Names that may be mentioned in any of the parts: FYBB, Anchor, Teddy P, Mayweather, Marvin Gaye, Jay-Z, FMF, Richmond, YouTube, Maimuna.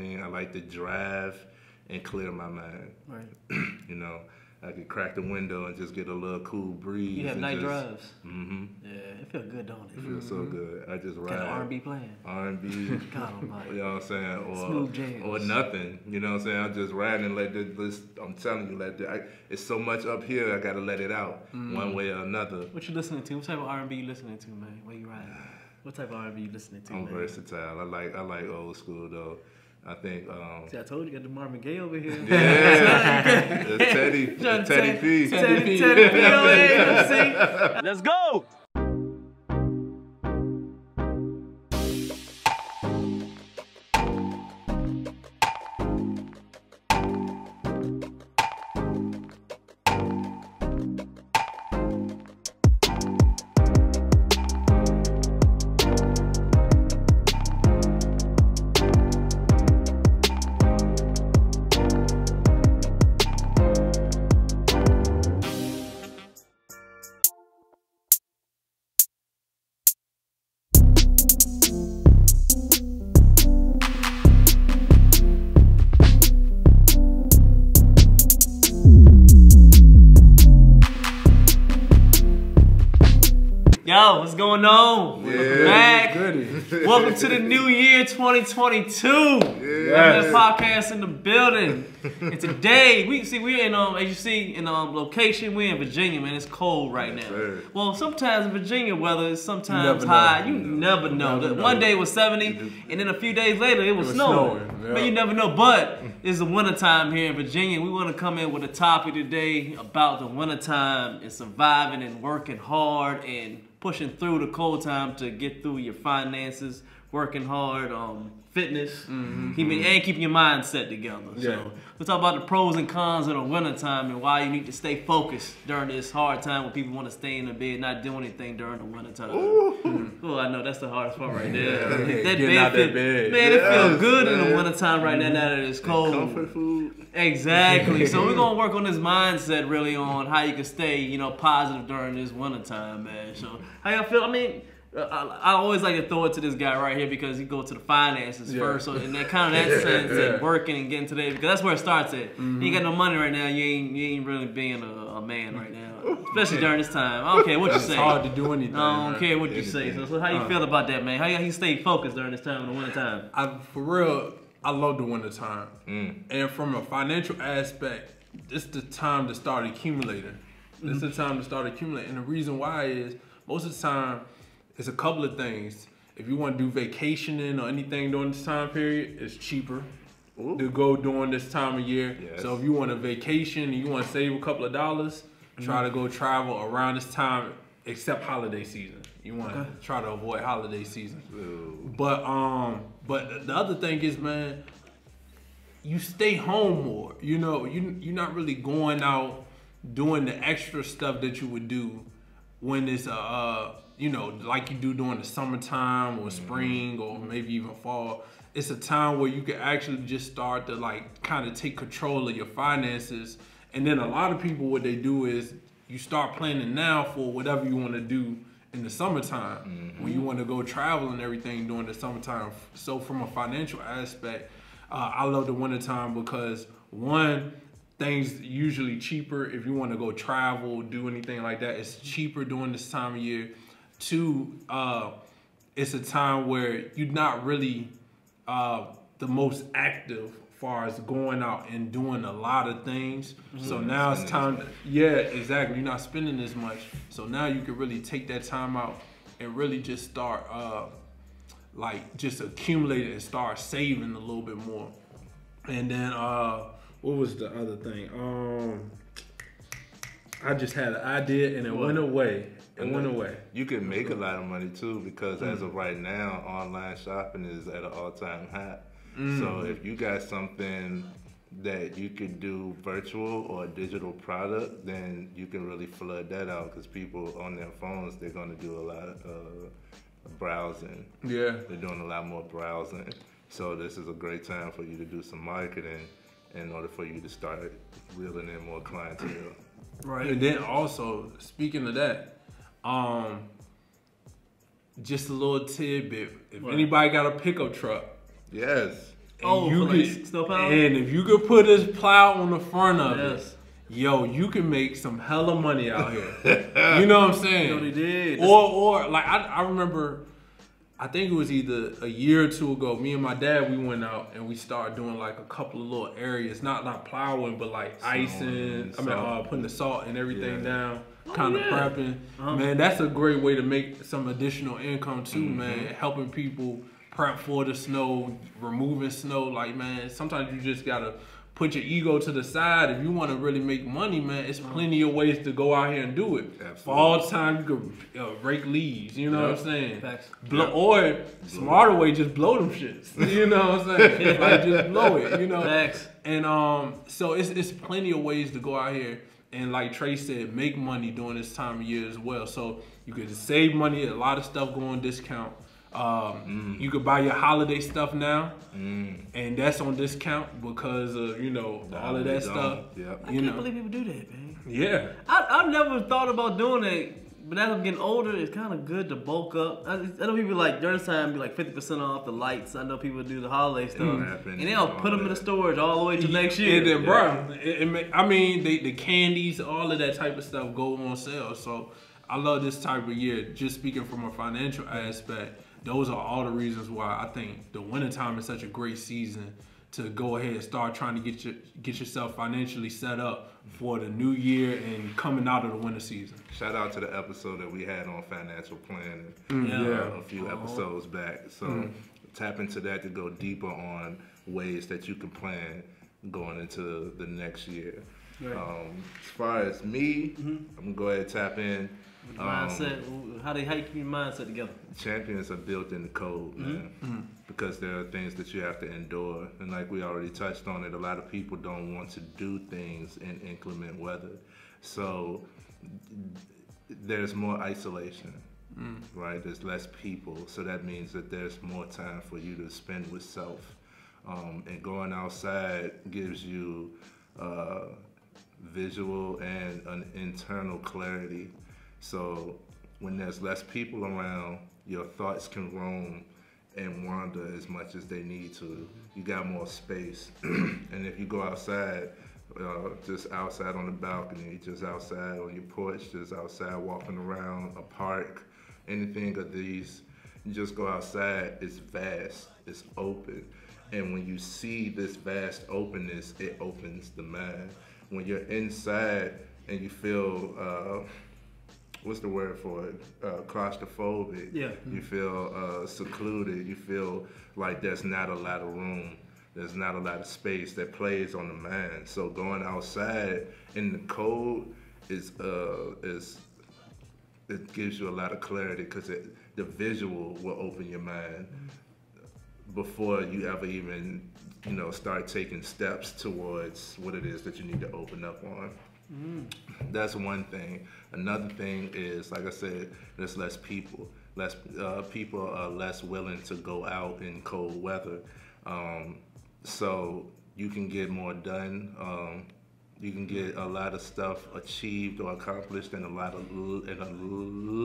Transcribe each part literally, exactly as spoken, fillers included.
mean? I like to drive and clear my mind. Right. You know, I could crack the window and just get a little cool breeze. You have night just, drives. Mm-hmm. Yeah, it feels good, don't it? It feels mm-hmm. so good. I just ride. Got R and B playing. R and B. God almighty. You know what I'm saying? Or, smooth jams. Or nothing. You know what I'm saying? I'm just riding and let this, I'm telling you, let this, I, it's so much up here, I got to let it out mm-hmm. one way or another. What you listening to? What type of R and B you listening to, man? Where you riding? What type of R and B you listening to, I'm man? versatile. I like, I like old school, though. I think. Um, See, I told you, you got the Marvin Gaye over here. Yeah, the Teddy, the Teddy P. Teddy P. Teddy P. over here. Let's go. Yo, what's going on? Yeah, welcome back. Goody. Welcome to the new year twenty twenty-two. Yeah. The podcast in the building. And today, we see we're in um as you see in um location, we're in Virginia, man. It's cold right now. Sure. Well, sometimes in Virginia weather is sometimes high. You never know. The, one day it was seventy, and then a few days later it was, it was snowing. snowing. Yeah. Man, you never know. But it's the wintertime here in Virginia. We want to come in with a topic today about the wintertime and surviving and working hard and pushing through the cold time to get through your finances, working hard, um, fitness, mm-hmm, keeping, mm-hmm. and keeping your mindset together. Yeah. So let's talk about the pros and cons of the winter time and why you need to stay focused during this hard time when people want to stay in the bed, not do anything during the winter time. Mm-hmm. Oh, I know that's the hardest part right there. Yeah. That, that, bed out fit, that bed, man, yes, it feels good man. in the winter time right mm-hmm. now that it's cold. And comfort food. Exactly. So we're gonna work on this mindset, really, on how you can stay, you know, positive during this winter time, man. So how y'all feel? I mean, I, I always like to throw it to this guy right here because he go to the finances yeah. first. So in that kind of that yeah, sense, yeah. Like working and getting today, because that's where it starts at. Mm-hmm. You ain't got no money right now. You ain't you ain't really being a, a man right now, especially during this time. I don't care what you say. It's hard to do anything. I don't right? care what you say. So, so how you feel about that, man? How you stay focused during this time in the winter time? I, for real. I love the winter time, mm. and from a financial aspect, this is the time to start accumulating. This is mm-hmm. the time to start accumulating, and the reason why is most of the time, it's a couple of things. If you want to do vacationing or anything during this time period, it's cheaper Ooh. to go during this time of year. Yes. So if you want a vacation and you want to save a couple of dollars, mm-hmm. try to go travel around this time, except holiday season. You want to okay. try to avoid holiday season. Ooh. But um, but the other thing is, man, you stay home more. You know, you, you're not really going out doing the extra stuff that you would do when it's, uh, you know, like you do during the summertime or spring or maybe even fall. It's a time where you can actually just start to, like, kind of take control of your finances. And then a lot of people, what they do is you start planning now for whatever you want to do in the summertime, mm-hmm. when you want to go travel and everything during the summertime. So from a financial aspect, uh, I love the wintertime because, one, things usually cheaper. If you want to go travel, do anything like that, it's cheaper during this time of year. Two, uh, it's a time where you're not really uh, the most active far as going out and doing a lot of things. Mm-hmm. So now it's time to, yeah, exactly. You're not spending as much. So now you can really take that time out and really just start, uh, like, just accumulating and start saving a little bit more. And then, uh, what was the other thing? Um, I just had an idea and it what? went away. It and went away. You can make That's a lot of money too because mm-hmm. as of right now, online shopping is at an all-time high. Mm. So if you got something that you could do virtual or a digital product, then you can really flood that out because people on their phones, they're going to do a lot of uh, browsing. Yeah. They're doing a lot more browsing. So this is a great time for you to do some marketing in order for you to start reeling in more clientele. Right. And then also, speaking of that, um, just a little tidbit. If right. anybody got a pickup truck, yes. Oh, you for could, like snow plow? And if you could put this plow on the front of yes. it, yo, you can make some hella money out here. You know what I'm saying? You know, they did. Or, or like, I, I remember, I think it was either a year or two ago, me and my dad, we went out and we started doing like a couple of little areas, not not plowing, but like snow, icing, I mean, uh, putting the salt and everything yeah. down. Oh, kind of yeah. prepping. Uh-huh. Man, that's a great way to make some additional income too, mm-hmm. man. Helping people prep for the snow, removing snow. Like, man, sometimes you just gotta put your ego to the side. If you want to really make money, man, it's plenty of ways to go out here and do it. Absolutely. Fall time, you could uh, rake leaves, you know yep. what I'm saying? Blow, yep. Or, blow. Smarter way, just blow them shits. You know what I'm saying? Like, just blow it, you know? Facts. And um, so it's, it's plenty of ways to go out here. And like Trey said, make money during this time of year as well. So you could save money. A lot of stuff go on discount. Um, mm. You could buy your holiday stuff now, mm. and that's on discount because of, you know, no, all of that stuff. Yep. I you can't know. believe people do that, man. Yeah. I, I've never thought about doing that, but as I'm getting older, it's kind of good to bulk up. I, I know people like during this time be like fifty percent off the lights. I know people do the holiday stuff, and they'll put them that. in the storage all the way to next year. And then, yeah. bro, it, it, I mean, they, the candies, all of that type of stuff go on sale. So I love this type of year. Just speaking from a financial aspect, those are all the reasons why I think the wintertime is such a great season to go ahead and start trying to get your, get yourself financially set up for the new year and coming out of the winter season. Shout out to the episode that we had on financial planning mm, yeah. uh, a few uh-huh. episodes back. So mm. tap into that to go deeper on ways that you can plan going into the next year. Right. Um, as far as me, mm-hmm. I'm going to go ahead and tap in. Mindset, um, how, they, how you keep your mindset together? Champions are built in the code, man, mm-hmm. Mm-hmm. because there are things that you have to endure. And like we already touched on it, a lot of people don't want to do things in inclement weather. So there's more isolation, mm. right? There's less people. So that means that there's more time for you to spend with self. Um, and going outside gives you uh, visual and an internal clarity. So when there's less people around, your thoughts can roam and wander as much as they need to. You got more space. And if you go outside, uh, just outside on the balcony, just outside on your porch, just outside walking around a park, anything of these, you just go outside, it's vast, it's open. And when you see this vast openness, it opens the mind. When you're inside and you feel, uh, what's the word for it? Uh, claustrophobic. Yeah. Mm-hmm. You feel uh, secluded. You feel like there's not a lot of room. There's not a lot of space that plays on the mind. So going outside in the cold is uh, is it gives you a lot of clarity because the visual will open your mind mm-hmm. before you ever even you know start taking steps towards what it is that you need to open up on. Mm. That's one thing. Another thing is, like I said, there's less people. Less uh, people are less willing to go out in cold weather. Um, so you can get more done. Um, you can get a lot of stuff achieved or accomplished in a lot of in a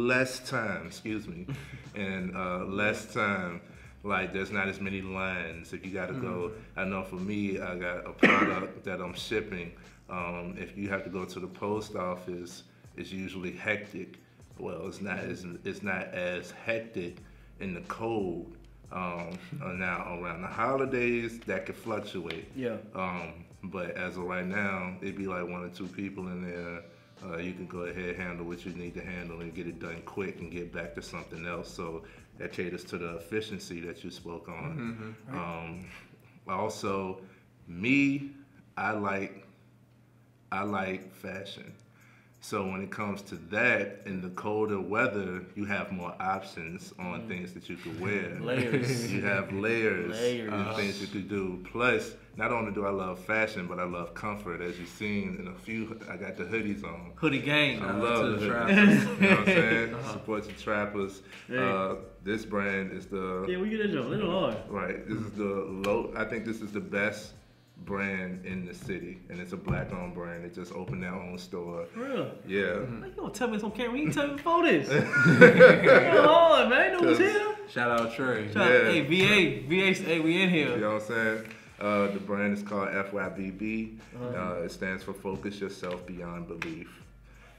less time. Excuse me, and uh, less time. Like, there's not as many lines. If you gotta mm. go, I know for me, I got a product that I'm shipping. Um, if you have to go to the post office, it's usually hectic. Well, it's not as it's not as hectic in the cold. Um, now around the holidays, that could fluctuate. Yeah. Um, but as of right now, it'd be like one or two people in there. Uh, you can go ahead, handle what you need to handle, and get it done quick, and get back to something else. So that caters to the efficiency that you spoke on. Mm-hmm. Right. Um, also, me, I like. I like fashion. So when it comes to that, in the colder weather, you have more options on mm. things that you could wear. Layers. You have layers, layers. Uh, things you could do. Plus, not only do I love fashion, but I love comfort. As you've seen in a few, I got the hoodies on. Hoodie gang. I uh, love the trappers. You know what I'm saying? Uh-huh. Support your trappers. Yeah. Uh, this brand is the... Yeah, we get that job. Little hard. Right. This is the low... I think this is the best brand in the city, and it's a black-owned brand. They just opened their own store. Really? Yeah. Mm-hmm. You don't tell me it's on camera. You didn't tell me before this. Come on, man. You know who's here? Shout out Trey. Shout yeah. out, hey, V A. V A, hey, we in here. You know what I'm saying? Uh, the brand is called F Y B B. Uh-huh. Uh, it stands for Focus Yourself Beyond Belief.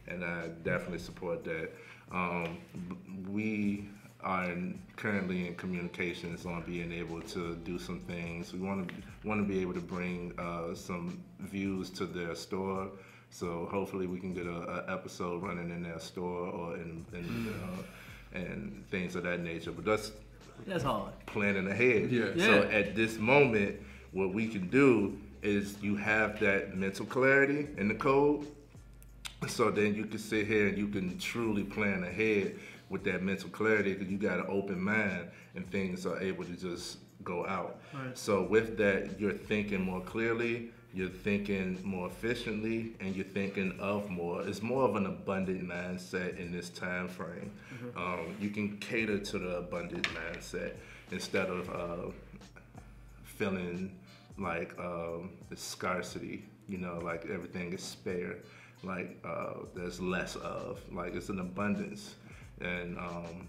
And I definitely support that. Um, we are currently in communications on being able to do some things. We want to want to be able to bring uh, some views to their store. So hopefully we can get a, a episode running in their store or in, in mm. uh, and things of that nature. But that's that's hard. Planning ahead. Yeah. Yeah. So at this moment, what we can do is you have that mental clarity in the code. So then you can sit here and you can truly plan ahead with that mental clarity, because you got an open mind and things are able to just go out. Right. So with that, you're thinking more clearly, you're thinking more efficiently, and you're thinking of more. It's more of an abundant mindset in this time frame. Mm-hmm. Um, you can cater to the abundant mindset instead of uh, feeling like um, the scarcity, you know, like everything is spare. Like uh, there's less of, like it's an abundance. And um,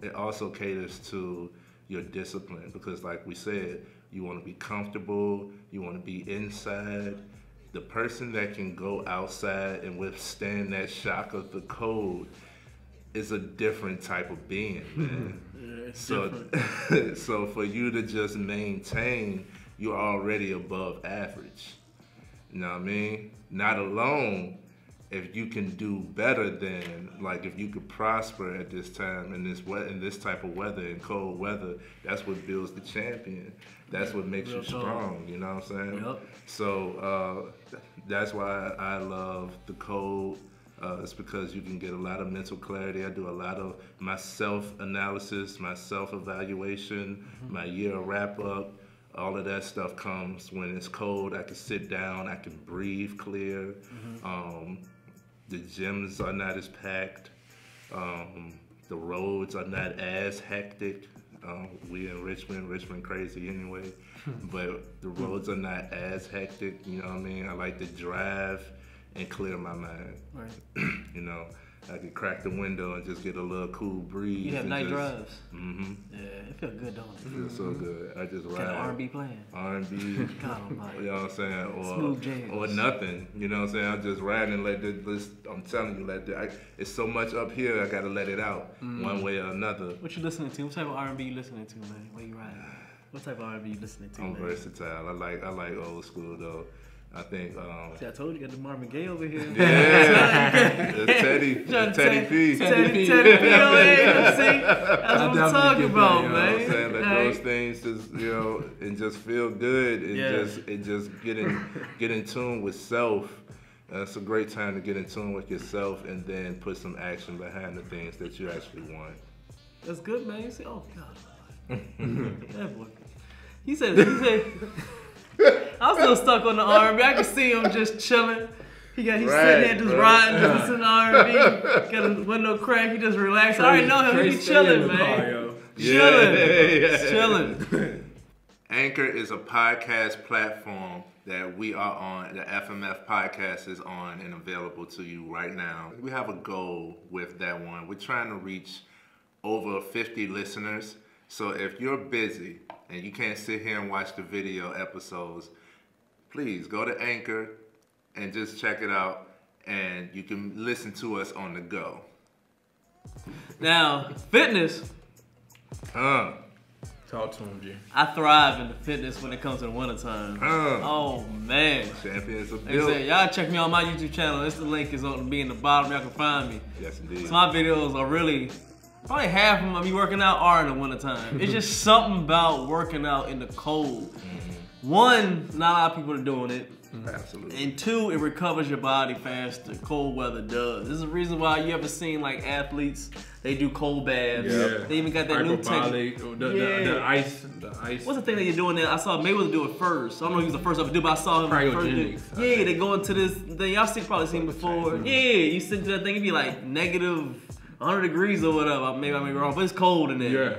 it also caters to your discipline, because like we said, you want to be comfortable, you want to be inside. The person that can go outside and withstand that shock of the cold is a different type of being, man. Yeah, it's so, so for you to just maintain, you're already above average. You know what I mean? Not alone, if you can do better than, like if you could prosper at this time in this we- in this type of weather, in cold weather, that's what builds the champion. That's what makes Real you strong, cold. You know what I'm saying? Yep. So uh, that's why I love the cold. Uh, it's because you can get a lot of mental clarity. I do a lot of my self-analysis, my self-evaluation, mm-hmm. my year wrap-up. All of that stuff comes when it's cold. I can sit down, I can breathe clear. Mm-hmm. Um, the gyms are not as packed. Um, the roads are not as hectic. Um, we in Richmond, Richmond crazy anyway. But the roads are not as hectic, you know what I mean? I like to drive and clear my mind. Right. You know, I could crack the window and just get a little cool breeze. You have night just, drives. Mm-hmm. Yeah, it feels good, don't it? It feels so good. I just ride. Got R and B playing. R and B. God almighty. You know what I'm saying? Or, smooth jams. Or nothing. You know what I'm saying? I'm just riding and let this, I'm telling you, let this, I, it's so much up here, I got to let it out mm. one way or another. What you listening to? What type of R and B you listening to, man? Where you riding? What type of R and B you listening to, I'm man? versatile. I like, I like old school, though. I think. Um, See, I told you, you got the Marvin Gaye over here. Yeah, the Teddy, the Teddy P, Teddy, Teddy P over here. See, that's what I'm talking about, you know, man. What I'm saying? Like hey. Those things, just you know, and just feel good, and yeah. just and just get in, get in tune with self. Uh, it's a great time to get in tune with yourself, and then put some action behind the things that you actually want. That's good, man. You say, oh God, that boy. He said, he said. I'm still stuck on the R and B. I can see him just chilling. He got he's right, sitting there just right. riding, just listening to R and B. Got a window crack. He just relaxed. I already know him. He be chilling, man. Chilling, yeah. chilling. Anchor is a podcast platform that we are on. The F M F podcast is on and available to you right now. We have a goal with that one. We're trying to reach over fifty listeners. So if you're busy and you can't sit here and watch the video episodes, please go to Anchor and just check it out, and you can listen to us on the go. Now, fitness. Huh. Talk to him, G. I thrive in the fitness when it comes to the wintertime. Huh. Oh, man. Champions of build. Like I said, y'all check me on my YouTube channel. This the link is on be in the bottom. Y'all can find me. Yes, indeed. So my videos are really... Probably half of them I be working out are in the wintertime. It's just something about working out in the cold. Mm-hmm. One, not a lot of people are doing it. Mm-hmm. Absolutely. And two, it recovers your body faster. Cold weather does. This is the reason why you ever seen like athletes, they do cold baths. Yeah. They even got that new technique. The, the, yeah. the, the ice. The ice. What's the thing that you're doing now? I saw Mayweather do it first. I don't know if he was the first up to do it, but I saw him the first do. Yeah, they go into this thing. Y'all see, probably seen before. Yeah, you sit to that thing, it'd be like negative one hundred degrees or whatever, maybe I may be wrong, but it's cold in there. Yeah.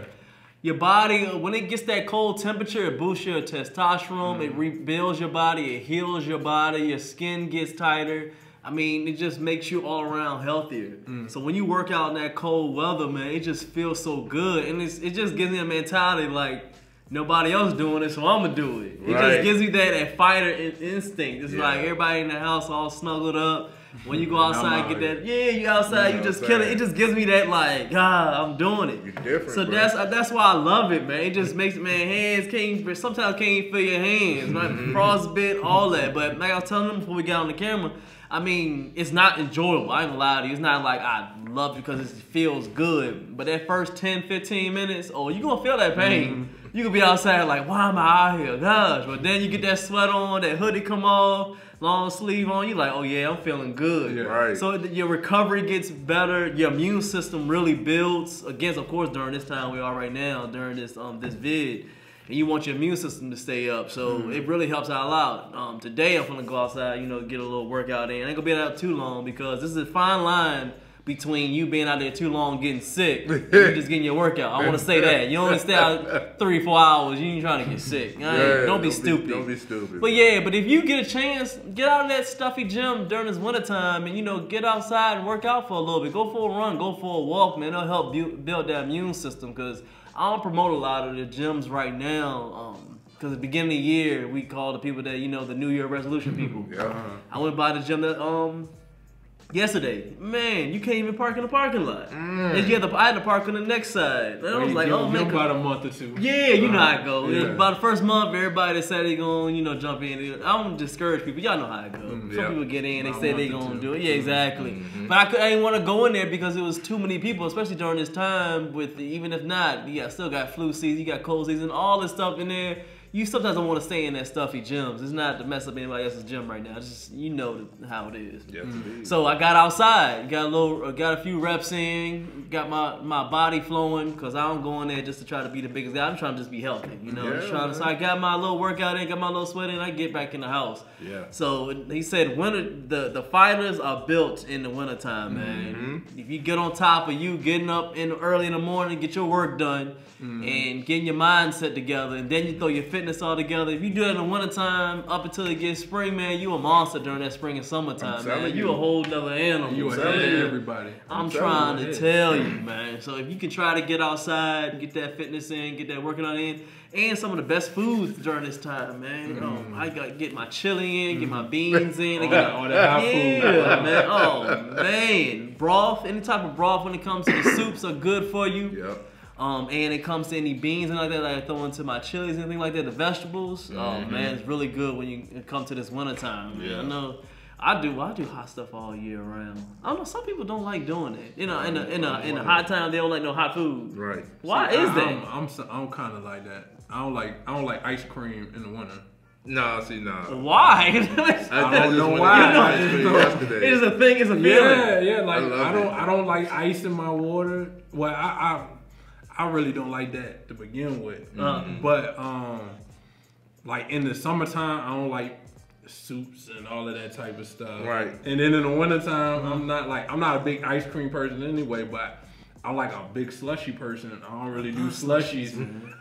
Your body, when it gets that cold temperature, it boosts your testosterone, mm. it rebuilds your body, it heals your body, your skin gets tighter. I mean, it just makes you all around healthier. Mm. So when you work out in that cold weather, man, it just feels so good. And it's, it just gives me a mentality like, nobody else doing it, so I'm going to do it. It right. just gives you that, that fighter in, instinct. It's yeah. like everybody in the house all snuggled up. When you go outside and get that, yeah, you outside, you, know you just kill it. It just gives me that like, ah, I'm doing it. You're different, so bro. that's that's why I love it, man. It just makes man hands can't sometimes can't even feel your hands, like frostbite, all that. But like I was telling them before we got on the camera, I mean, it's not enjoyable. I ain't gonna lie to you. It's not like I love it because it feels good. But that first ten, fifteen minutes, oh, you gonna feel that pain. Mm-hmm. You could be outside like, why am I out here? Gosh. But then you get that sweat on, that hoodie come off, long sleeve on. You like, oh yeah, I'm feeling good. Yeah, right. So your recovery gets better. Your immune system really builds. Against, of course, during this time we are right now, during this um this vid. And you want your immune system to stay up. So mm-hmm. it really helps out a lot. Um, today I'm going to go outside, you know, get a little workout in. I ain't going to be out too long because this is a fine line between you being out there too long getting sick and you just getting your workout. I want to say that. You only stay out three, four hours. You ain't trying to get sick. Right? Yeah, don't, don't be stupid. Be, don't be stupid. But yeah, but if you get a chance, get out of that stuffy gym during this wintertime and, you know, get outside and work out for a little bit. Go for a run. Go for a walk, man. It'll help bu- build that immune system because I don't promote a lot of the gyms right now because um, at the beginning of the year, we call the people that, you know, the New Year resolution people. Yeah. I went by the gym that... Um, Yesterday, man, you can't even park in the parking lot. Mm. And you had to, I had to park on the next side. And well, I was like, oh man, about a month or two. Yeah, you uh, know how it goes. Yeah. By the first month, everybody said they gonna, you know, jump in. I don't discourage people. Y'all know how it goes. Mm, Some yep. people get in, they I say they gonna do it. Yeah, exactly. Mm-hmm. But I, could, I didn't want to go in there because it was too many people, especially during this time. With the, even if not, you got, still got flu season, you got cold season, all this stuff in there. You sometimes don't want to stay in that stuffy gyms. It's not to mess up anybody else's gym right now. It's just you know how it is. Yes, mm-hmm. So I got outside, got a little, got a few reps in, got my, my body flowing because I don't go in there just to try to be the biggest guy. I'm trying to just be healthy, you know. Yeah, just trying to, so I got my little workout in, got my little sweat in. I get back in the house. Yeah. So he said, winter the the fighters are built in the wintertime, man. Mm-hmm. If you get on top of you, getting up in early in the morning, get your work done, mm-hmm. and getting your mindset together, and then you throw your fitness all together. If you do that in the wintertime up until it gets spring, man, you a monster during that spring and summertime, man. You, you a whole nother animal. You a everybody. I'm, I'm trying to tell you, man. So if you can try to get outside, get that fitness in, get that working out in, and some of the best foods during this time, man. Mm. Um, I got to get my chili in, get my beans in. I got all that hot yeah, food. Yeah, man. Oh, man. Broth, any type of broth when it comes to the soups are good for you. Yep. Um, and it comes to any beans and like that, like I throw into my chilies, anything like that, the vegetables. Mm-hmm. Oh man, it's really good when you come to this wintertime. Yeah. I know, I do. I do hot stuff all year round. I don't know. Some people don't like doing it. You know, in a in a in a hot time, they don't like no hot food. Right. Why so is I, that? I'm I'm, I'm, I'm kind of like that. I don't like I don't like ice cream in the winter. Nah, see, nah. Why? I don't know why. You know, it is a thing. It's a yeah, feeling. Yeah, yeah. Like I, I don't it. I don't like ice in my water. Well, I. I I really don't like that to begin with, mm-hmm. but um, like in the summertime, I don't like soups and all of that type of stuff. Right. And then in the wintertime, mm-hmm. I'm not like I'm not a big ice cream person anyway, but I'm like a big slushy person. I don't really do slushies.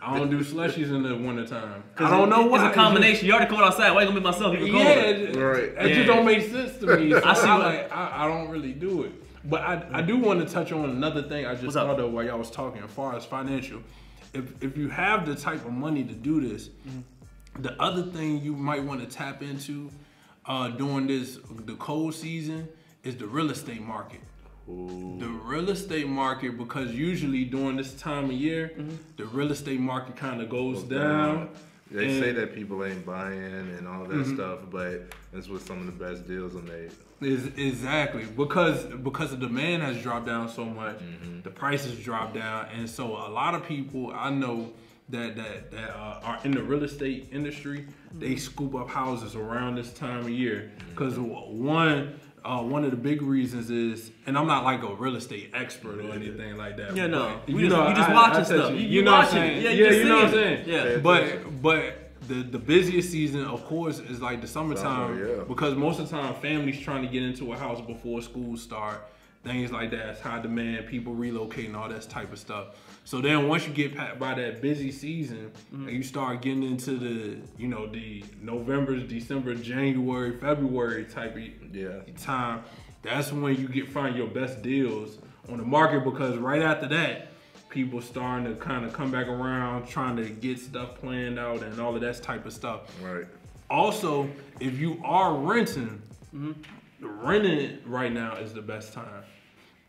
I don't do slushies in the wintertime. I don't know why. It's a combination. You already cold outside. Why you gonna make myself even colder? Yeah, it, right. It yeah. just don't make sense to me. So I see. I, like, I, I don't really do it. But I, I do want to touch on another thing I just thought of while y'all was talking as far as financial. If if you have the type of money to do this, mm-hmm. the other thing you might want to tap into uh, during this the cold season is the real estate market. Ooh. The real estate market, because usually during this time of year, mm-hmm. the real estate market kind of goes, goes down. down. They and, say that people ain't buying and all that mm-hmm. stuff, but that's with some of the best deals I made. Is exactly because because the demand has dropped down so much, mm-hmm. the prices dropped down, and so a lot of people I know that that that uh, are in the real estate industry, mm-hmm. they scoop up houses around this time of year because mm-hmm. one. Uh, one of the big reasons is, and I'm not like a real estate expert or anything like that. Yeah, no. But, you, just, know, you just watching stuff. You, you, you know what I'm saying? Yeah, yeah you know what I'm saying? Yeah. But but the, the busiest season, of course, is like the summertime. Summer, yeah. Because most of the time, families trying to get into a house before school start. things like that. It's high demand, people relocating, all that type of stuff. So then once you get by that busy season, mm-hmm. and you start getting into the, you know, the November, December, January, February type of yeah. time, that's when you get find your best deals on the market, because right after that, people starting to kind of come back around, trying to get stuff planned out and all of that type of stuff. Right. Also, if you are renting, mm-hmm. renting right now is the best time.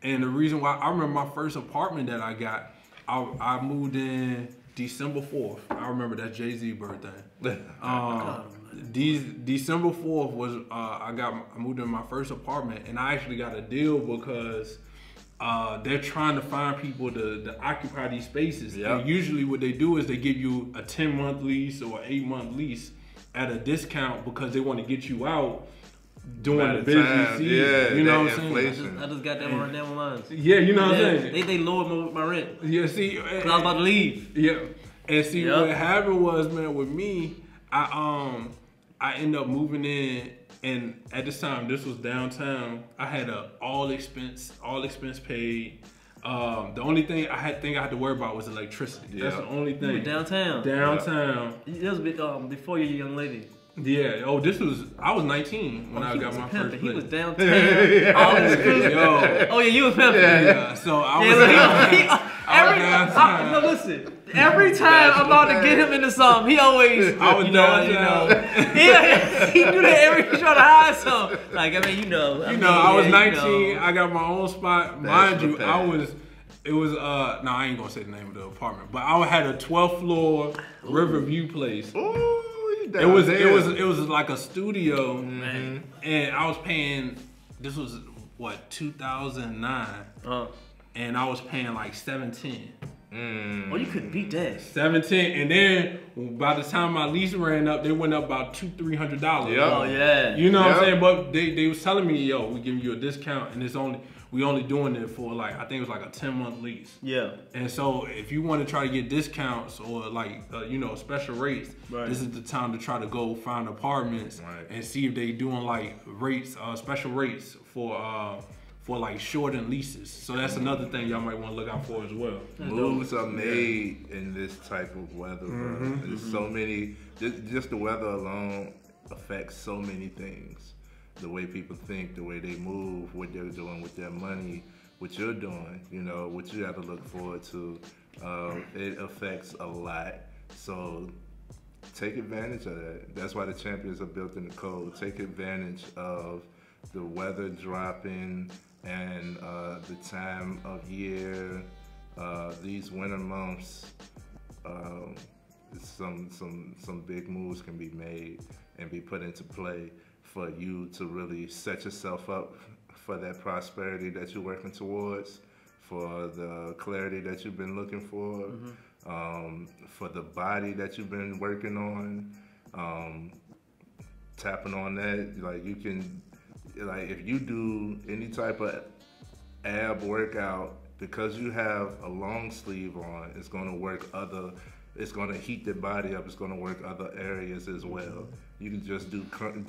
And the reason why, I remember my first apartment that I got, I, I moved in December fourth. I remember that Jay-Z birthday. um, de- December fourth was, uh, I got I moved in my first apartment, and I actually got a deal because Uh, they're trying to find people to, to occupy these spaces. Yep. And usually what they do is they give you a ten-month lease or an eight-month lease at a discount because they want to get you out during the busy season. Yeah, you know what I'm inflation. saying? I just, I just got that one down my mind. Yeah, you know yeah, what I'm saying? They, they lowered my, my rent. Yeah, see. Because I was about to leave. Yeah. And see, yep. what happened was, man, with me, I, um, I ended up moving in. And at this time, this was downtown. I had a all expense, all expense paid. Um, the only thing I had, thing I had to worry about was electricity. Yeah. That's the only thing. You were downtown. Downtown. Yeah. That was big, um, before your young lady. Yeah. Oh, this was. I was nineteen when oh, I got my pimping. first. He was downtown. I was yo. Oh yeah, you was pimping. Yeah. yeah. So I was. Yeah, Every, I, no, listen. Every time I'm about to get him into something, he always, I was you know, you know. Yeah, he do that every time he trying to hide something. Like, I mean, you know. I you know, mean, I was yeah, nineteen. You know. I got my own spot. Mind you, I was, it was, uh, no, I ain't going to say the name of the apartment, but I had a twelfth floor Riverview place. Ooh, it was, it was, it was like a studio. Mm-hmm. And I was paying, this was, what, two thousand nine. Uh-huh. And I was paying like seventeen. Mm. Oh, you couldn't beat that. seventeen, and then by the time my lease ran up, they went up about two, three hundred dollars. Yep. Oh yeah. You know yep. what I'm saying? But they they was telling me, yo, we giving you a discount, and it's only we only doing it for like I think it was like a ten month lease. Yeah. And so if you want to try to get discounts or like uh, you know special rates, right. this is the time to try to go find apartments right. and see if they doing like rates, uh, special rates for. Uh, For like shortened leases, so that's another thing y'all might want to look out for as well. Moves are made yeah. in this type of weather. Mm-hmm, bro. There's mm-hmm. so many. Just, just the weather alone affects so many things. The way people think, the way they move, what they're doing with their money, what you're doing. You know, what you have to look forward to. Um, it affects a lot. So take advantage of that. That's why the champions are built in the cold. Take advantage of the weather dropping. And uh, the time of year, uh, these winter months, um, some some some big moves can be made and be put into play for you to really set yourself up for that prosperity that you're working towards, for the clarity that you've been looking for, mm-hmm. um, for the body that you've been working on, um, tapping on that, like you can. Like if you do any type of ab workout, because you have a long sleeve on, it's gonna work other, it's gonna heat the body up, it's gonna work other areas as well. You can just do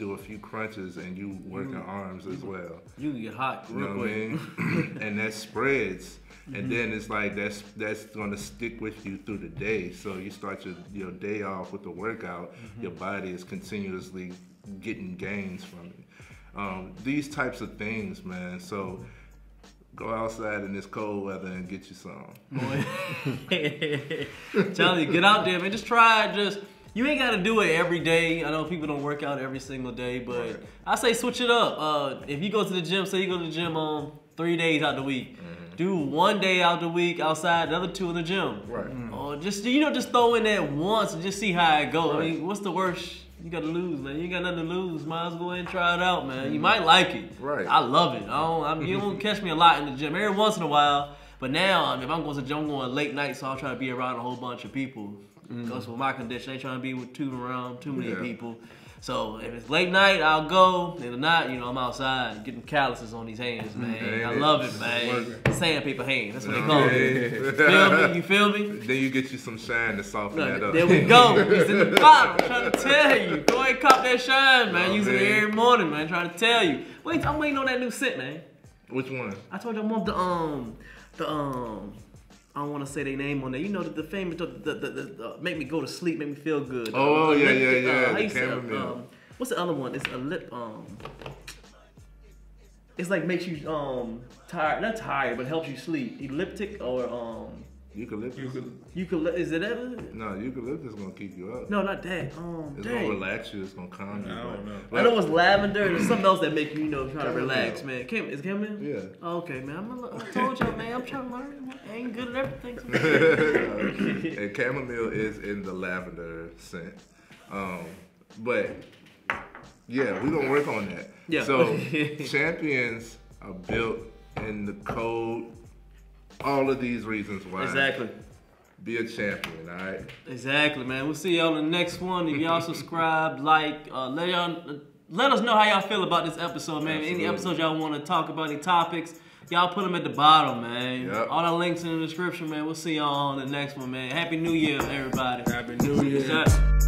do a few crunches and you work your arms as well. You get hot real you know quick. What I mean? And that spreads. Mm-hmm. And then it's like that's that's gonna stick with you through the day. So you start your, your day off with a workout, mm-hmm. your body is continuously getting gains from it. Um, these types of things, man. So go outside in this cold weather and get you some. Charlie, get out there, man. Just try. Just you ain't got to do it every day. I know people don't work out every single day, but right. I say switch it up. Uh, if you go to the gym, say you go to the gym on three days out the week. Mm-hmm. Do one day out the week outside, the other two in the gym. Right. Mm-hmm. Or just you know, just throw in that once and just see how it goes. Right. I mean, what's the worst? You gotta lose, man. You ain't got nothing to lose. Might as well go ahead and try it out, man. You might like it. Right. I love it. I don't. I mean, you don't catch me a lot in the gym. Every once in a while, but now I mean, if I'm going to the gym, I'm going late night, so I'll try to be around a whole bunch of people. Mm. That's for my condition. I ain't trying to be with two around too many yeah. people. So if it's late night, I'll go. If not, you know, I'm outside getting calluses on these hands, man. Hey, I love it, man. Sandpaper hands. That's what they call it. You feel me? You feel me? Then you get you some shine to soften no, that up. There we go. It's in the bottom. I'm trying to tell you. Go ahead and cop that shine, man. Use it every morning, man. I'm trying to tell you. Wait, I'm waiting on that new scent, man. Which one? I told you I want the um the um I don't want to say their name on there. You know the, the famous the the, the, the uh, make me go to sleep, make me feel good. Oh um, yeah, yeah, yeah. Uh, the say, um, what's the other one? It's a lip um. It's like makes you um tired, not tired, but helps you sleep. Elliptic or um. Eucalyptus. Eucalyptus. Is it ever? No, eucalyptus is gonna keep you up. No, not that. Um, it's dang. gonna relax you. It's gonna calm you. I don't know. Like, I know it's lavender and something else that make you, you know, try to relax, man. Cam, is Cameron? Yeah. Oh, okay, man. I'm a, I told y'all, man. I'm trying to learn. I ain't good at everything. So and chamomile is in the lavender scent, um, but yeah, we gonna work on that. Yeah. So champions are built in the cold. All of these reasons why. Exactly. Be a champion, all right? Exactly, man. We'll see y'all in the next one. If y'all subscribe, like, uh, let y'all uh, let us know how y'all feel about this episode, man. Absolutely. Any episodes y'all want to talk about, any topics, y'all put them at the bottom, man. Yep. All the links in the description, man. We'll see y'all on the next one, man. Happy New Year, everybody. Happy New Year.